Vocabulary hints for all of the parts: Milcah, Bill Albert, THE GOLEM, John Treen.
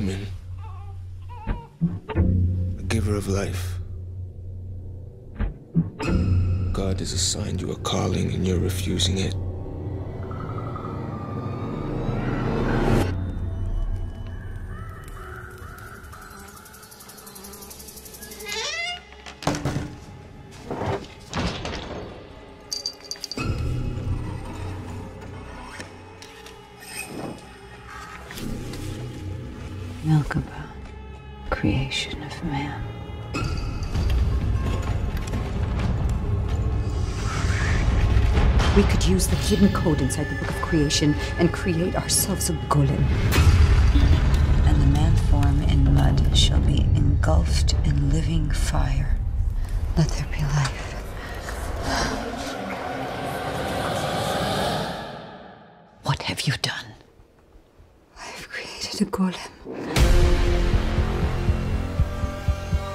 woman, a giver of life. God has assigned you a calling and you're refusing it. Milcah, creation of man. We could use the hidden code inside the Book of Creation and create ourselves a golem. And the man form in mud shall be engulfed in living fire. Let there be life. What have you done? The golem.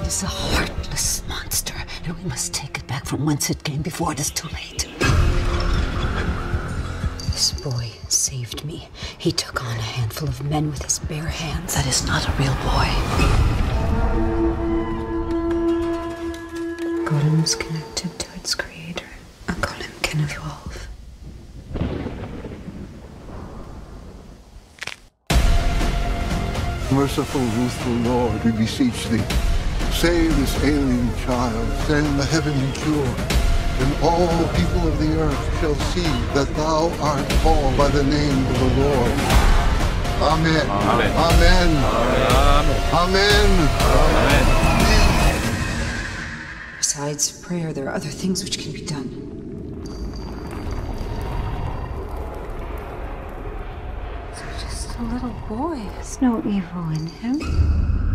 It is a heartless monster, and we must take it back from whence it came before it is too late. This boy saved me. He took on a handful of men with his bare hands. That is not a real boy. A golem is connected to its creator. A golem can evolve. Merciful, ruthful Lord, we beseech thee, save this alien child, send the heavenly cure, and all the people of the earth shall see that thou art called by the name of the Lord. Amen. Amen. Amen. Amen. Amen. Besides prayer, there are other things which can be done. A little boy. There's no evil in him.